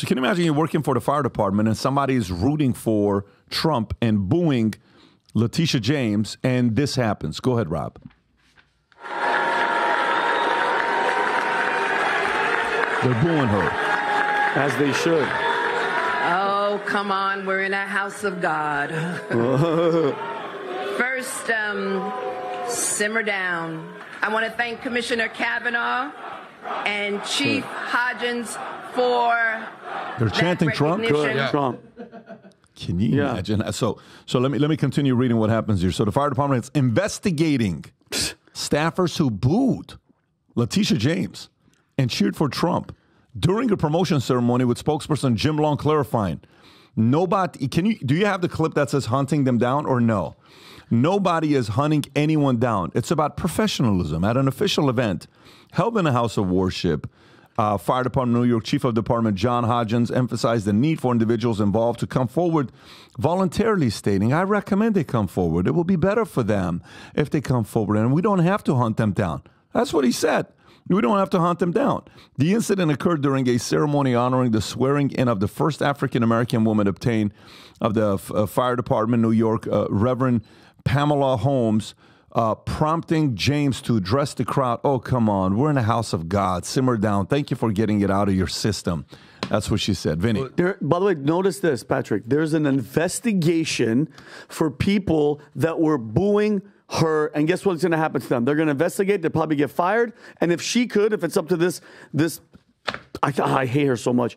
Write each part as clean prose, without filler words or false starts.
So can you imagine you're working for the fire department and somebody's rooting for Trump and booing Letitia James, and this happens? Go ahead, Rob. They're booing her. As they should. Oh, come on. We're in a house of God. First, simmer down. I want to thank Commissioner Kavanaugh and Chief Hodgens for They're chanting Trump. Can you imagine? So let me continue reading what happens here. So the fire department is investigating staffers who booed Letitia James and cheered for Trump during a promotion ceremony, with spokesperson Jim Long clarifying, nobody, do you have the clip that says hunting them down or no? Nobody is hunting anyone down. It's about professionalism at an official event held in a house of worship. Fire Department of New York Chief of Department John Hodgens emphasized the need for individuals involved to come forward voluntarily, stating, I recommend they come forward. It will be better for them if they come forward, and we don't have to hunt them down. That's what he said. We don't have to hunt them down. The incident occurred during a ceremony honoring the swearing-in of the first African-American woman of the Fire Department New York, Reverend Pamela Holmes, prompting James to address the crowd. Oh, come on. We're in a house of God. Simmer down. Thank you for getting it out of your system. That's what she said. Vinny. There, by the way, notice this, Patrick. There's an investigation for people that were booing her, and guess what's going to happen to them? They're going to investigate. They'll probably get fired. And if she could, if it's up to this, I hate her so much.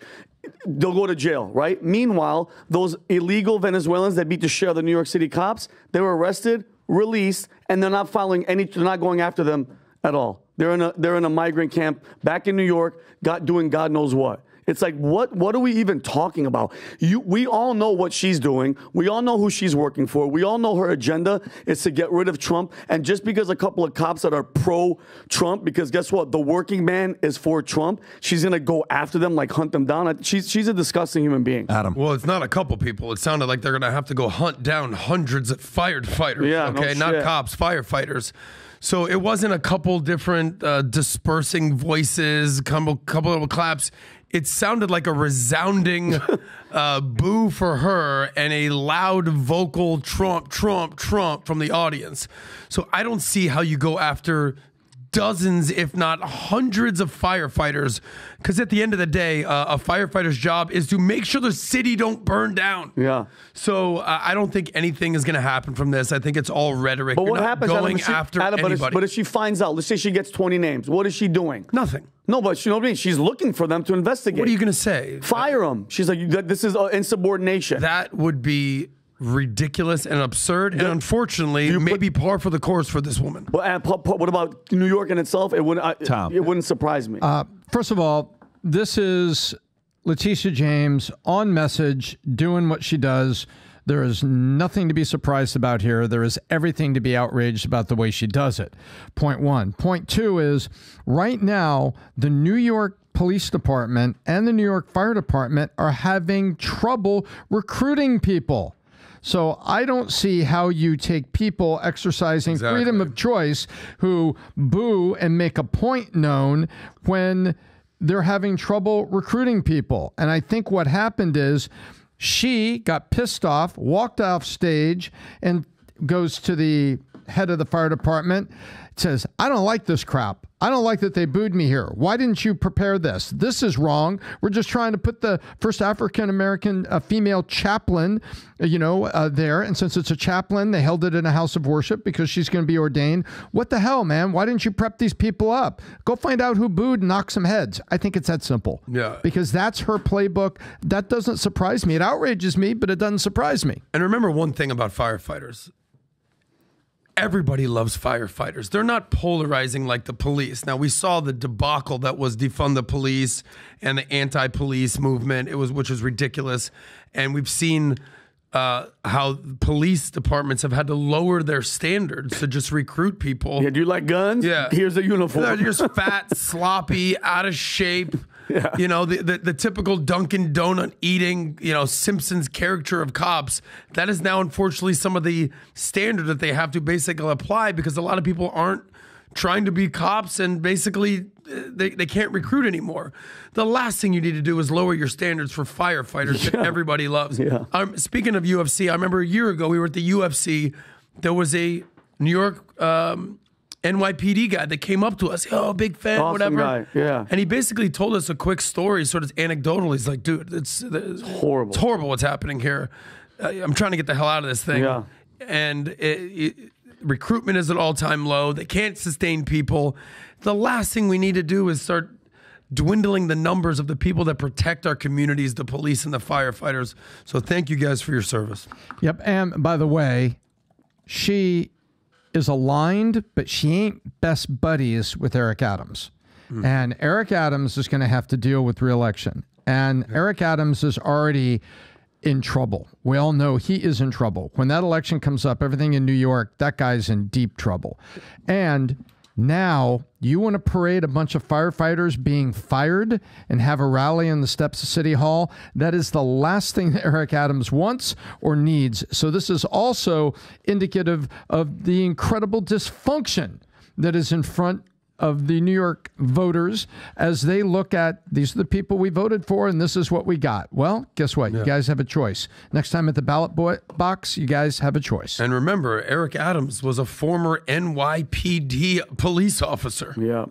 They'll go to jail, right? Meanwhile, those illegal Venezuelans that beat the shit out of the New York City cops, they were arrested, released, and they're not filing any, they're not going after them at all. They're in a migrant camp back in New York, doing God knows what. It's like, what are we even talking about? We all know what she's doing. We all know who she's working for. We all know her agenda is to get rid of Trump. And just because a couple of cops that are pro-Trump, because guess what? The working man is for Trump. She's going to go after them, like hunt them down. She's a disgusting human being. Adam. Well, it's not a couple people. It sounded like they're going to have to go hunt down hundreds of firefighters. Yeah, okay, no shit. Cops, firefighters. So it wasn't a couple different dispersing voices, couple of claps. It sounded like a resounding boo for her and a loud vocal Trump, Trump, Trump from the audience. So I don't see how you go after dozens, if not hundreds of firefighters, because at the end of the day, a firefighter's job is to make sure the city don't burn down. Yeah. So I don't think anything is going to happen from this. I think it's all rhetoric. But what happens going after anybody? But if she finds out, let's say she gets 20 names, what is she doing? Nothing. No, but you know what I mean? She's looking for them to investigate. What are you going to say? Fire them. She's like, this is insubordination. That would be ridiculous and absurd, and unfortunately, maybe par for the course for this woman. What about New York in itself? It wouldn't surprise me. First of all, this is Letitia James on message, doing what she does. There is nothing to be surprised about here. There is everything to be outraged about the way she does it. Point one. Point two is, right now, the New York Police Department and the New York Fire Department are having trouble recruiting people. So I don't see how you take people exercising freedom of choice who boo and make a point known when they're having trouble recruiting people. And I think what happened is she got pissed off, walked off stage, and goes to the head of the fire department, says, I don't like this crap. I don't like that they booed me here. Why didn't you prepare this? This is wrong. We're just trying to put the first African-American female chaplain, there. And since it's a chaplain, they held it in a house of worship because she's going to be ordained. What the hell, man? Why didn't you prep these people up? Go find out who booed and knock some heads. I think it's that simple. Yeah. Because that's her playbook. That doesn't surprise me. It outrages me, but it doesn't surprise me. And remember one thing about firefighters. Everybody loves firefighters. They're not polarizing like the police. Now, we saw the debacle that was defund the police and the anti-police movement, which was ridiculous. And we've seen how police departments have had to lower their standards to just recruit people. Yeah, do you like guns? Yeah. Here's a uniform. They're just fat, sloppy, out of shape. Yeah. The typical Dunkin' Donut eating, Simpsons character of cops. That is now, unfortunately, some of the standard that they have to basically apply because a lot of people aren't trying to be cops and basically they can't recruit anymore. The last thing you need to do is lower your standards for firefighters that everybody loves. Yeah. Speaking of UFC, I remember a year ago we were at the UFC. There was a New York NYPD guy that came up to us. Oh, big fan, awesome whatever. Guy. Yeah. And he basically told us a quick story, sort of anecdotal. He's like, dude, it's horrible. It's horrible what's happening here. I'm trying to get the hell out of this thing. Yeah. And recruitment is at all-time low. They can't sustain people. The last thing we need to do is start dwindling the numbers of the people that protect our communities, the police and the firefighters. So thank you guys for your service. Yep. And by the way, she is aligned, but she ain't best buddies with Eric Adams. Mm. And Eric Adams is going to have to deal with re-election. And Eric Adams is already in trouble. We all know he is in trouble. When that election comes up, everything in New York, that guy's in deep trouble. And now you want to parade a bunch of firefighters being fired and have a rally on the steps of City Hall? That is the last thing that Eric Adams wants or needs. So this is also indicative of the incredible dysfunction that is in front of the New York voters as they look at, these are the people we voted for and this is what we got. Well, guess what? Yeah. You guys have a choice. Next time at the ballot box, you guys have a choice. And remember, Eric Adams was a former NYPD police officer. Yeah.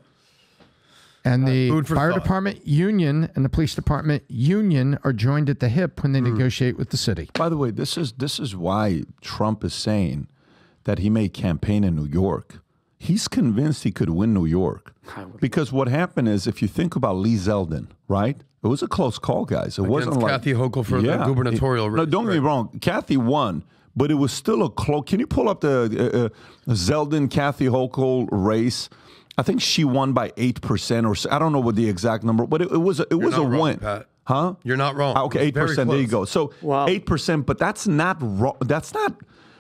And the fire department union and the police department union are joined at the hip when they negotiate with the city. By the way, this is why Trump is saying that he may campaign in New York. He's convinced he could win New York because what happened is, if you think about Lee Zeldin, right? It was a close call, guys. It wasn't like Kathy Hochul for the gubernatorial race. No, don't get me wrong. Kathy won, but it was still a close. Can you pull up the Zeldin-Kathy Hochul race? I think she won by 8% or so. I don't know what the exact number, but it was a win. Pat. Huh? You're not wrong. Okay, 8%. There you go. So 8%, but that's not wrong. That's not.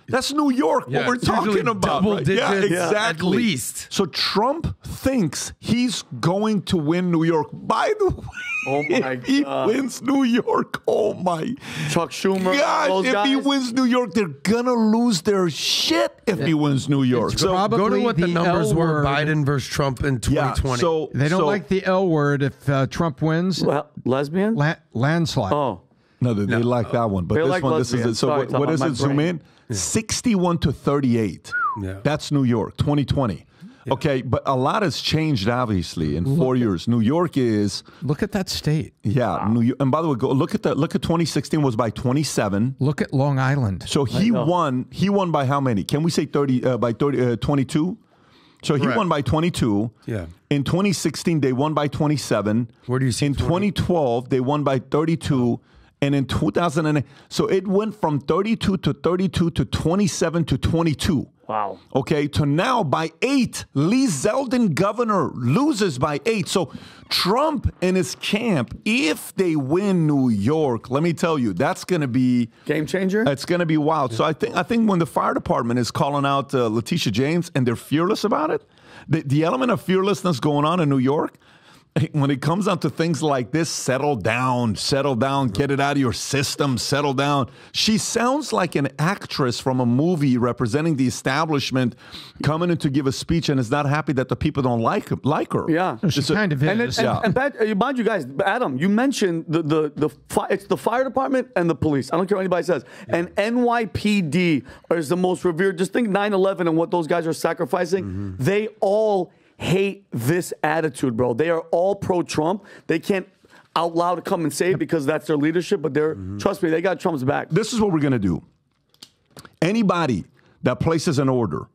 That's New York, what we're talking about. Right? Yeah, exactly. At least. So Trump thinks he's going to win New York. By the way, oh my if he wins New York, oh my. Chuck Schumer. God, if he wins New York, they're going to lose their shit if he wins New York. So go to what the numbers were, Biden versus Trump in 2020. Yeah, so, they don't like the L word if Trump wins. Well, lesbian? Landslide. Oh. No, they like that one. But this like one, lesbian. This is it. So sorry, what is it? Zoom in. 61-38. Yeah. That's New York, 2020. Yeah. Okay, but a lot has changed, obviously, in 4 years. New York is... Look at that state. Yeah. Wow. New York, and by the way, go look at that. Look at 2016 was by 27. Look at Long Island. So he won. He won by how many? Can we say 22? So he won by 22. Yeah. In 2016, they won by 27. Where do you see? In 2012, they won by 32. And in 2008, so it went from 32 to 32 to 27 to 22. Wow. Okay, to now by 8, Lee Zeldin, governor, loses by 8. So Trump and his camp, if they win New York, let me tell you, that's going to be game changer. It's going to be wild. Yeah. So I think when the fire department is calling out Letitia James and they're fearless about it, the element of fearlessness going on in New York. When it comes down to things like this, settle down, get it out of your system, settle down. She sounds like an actress from a movie representing the establishment coming in to give a speech and is not happy that the people don't like her. Yeah. She kind of is. And mind you guys, Adam, you mentioned it's the fire department and the police. I don't care what anybody says. Yeah. And NYPD is the most revered. Just think 9/11 and what those guys are sacrificing. Mm-hmm. They all hate this attitude, bro. They are all pro-Trump. They can't out loud come and say it because that's their leadership, but they're, trust me, they got Trump's back. This is what we're going to do. Anybody that places an order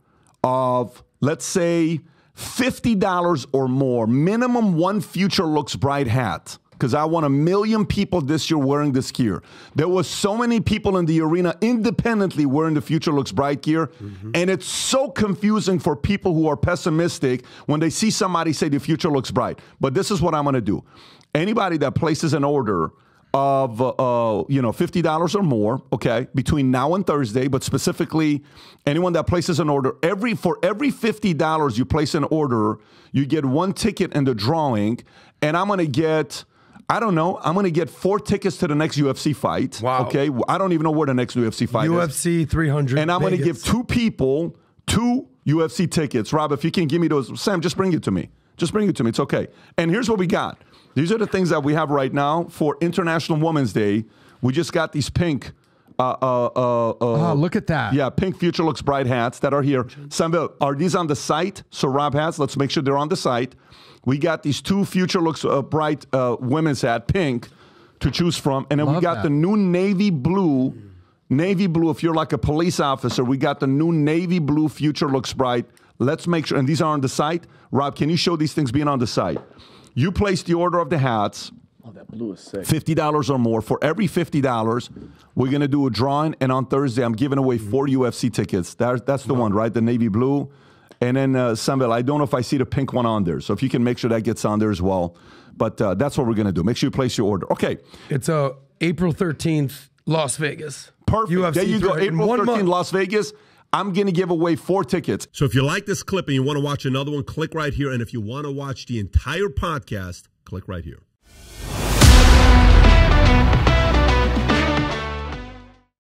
of, let's say, $50 or more, minimum one Future Looks Bright hat, because I want 1 million people this year wearing this gear. There was so many people in the arena independently wearing the Future Looks Bright gear, and it's so confusing for people who are pessimistic when they see somebody say the future looks bright. But this is what I'm going to do. Anybody that places an order of you know, $50 or more, okay, between now and Thursday, but specifically anyone that places an order, for every $50 you place an order, you get one ticket in the drawing, and I'm going to get... I don't know. I'm going to get 4 tickets to the next UFC fight. Wow. Okay. I don't even know where the next UFC fight is. UFC 300. And I'm going to give 2 people 2 UFC tickets. Rob, if you can give me those. Sam, just bring it to me. Just bring it to me. It's okay. And here's what we got. These are the things that we have right now for International Women's Day. We just got these pink. Oh, look at that. Yeah, pink Future Looks Bright hats that are here. Some are these on the site? So Rob hats, let's make sure they're on the site. We got these two Future Looks Bright women's hat, pink, to choose from. And then we got the new navy blue. Navy blue, if you're like a police officer, we got the new navy blue Future Looks Bright. Let's make sure, and these are on the site. Rob, can you show these things being on the site? You place the order of the hats. Oh, that blue is sick. $50 or more. For every $50, we're going to do a drawing, and on Thursday, I'm giving away 4 UFC tickets. That's the one, right? The navy blue. And then, Samuel, I don't know if I see the pink one on there, so if you can make sure that gets on there as well. But that's what we're going to do. Make sure you place your order. Okay. It's April 13th, Las Vegas. Perfect. UFC there you go. April 13th, Las Vegas. I'm going to give away 4 tickets. So if you like this clip and you want to watch another one, click right here. And if you want to watch the entire podcast, click right here.